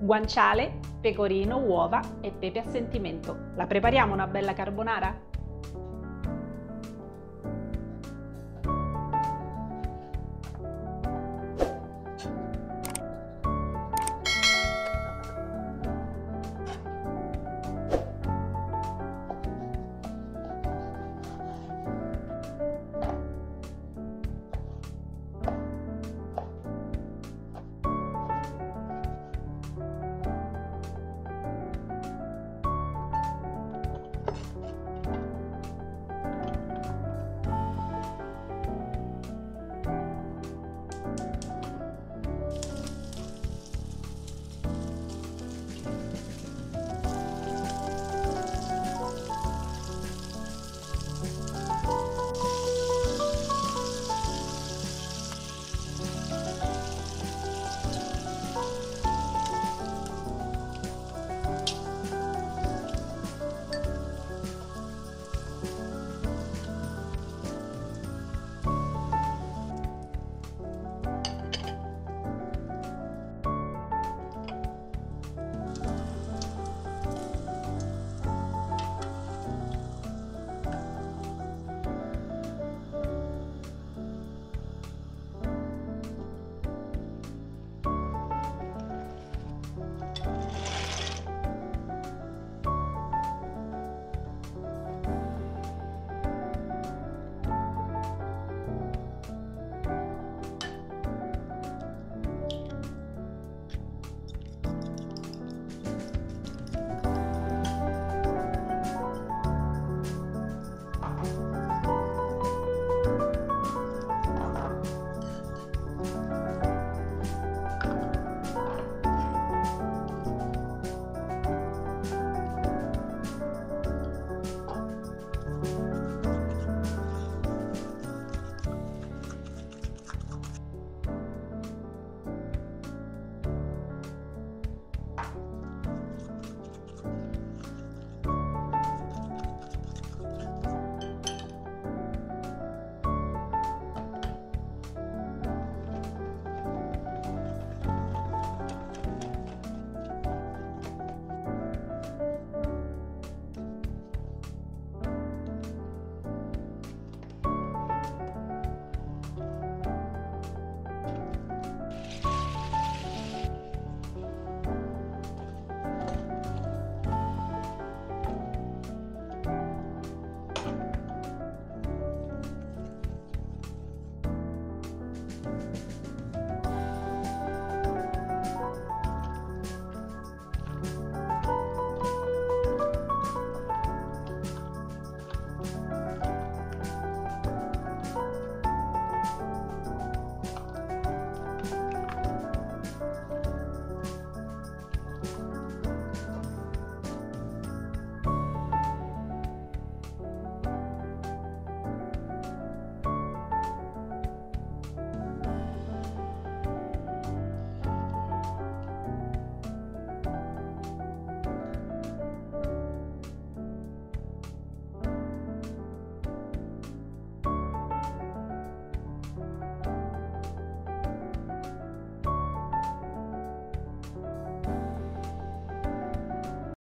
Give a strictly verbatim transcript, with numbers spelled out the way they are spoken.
Guanciale, pecorino, uova e pepe a sentimento. La prepariamo una bella carbonara?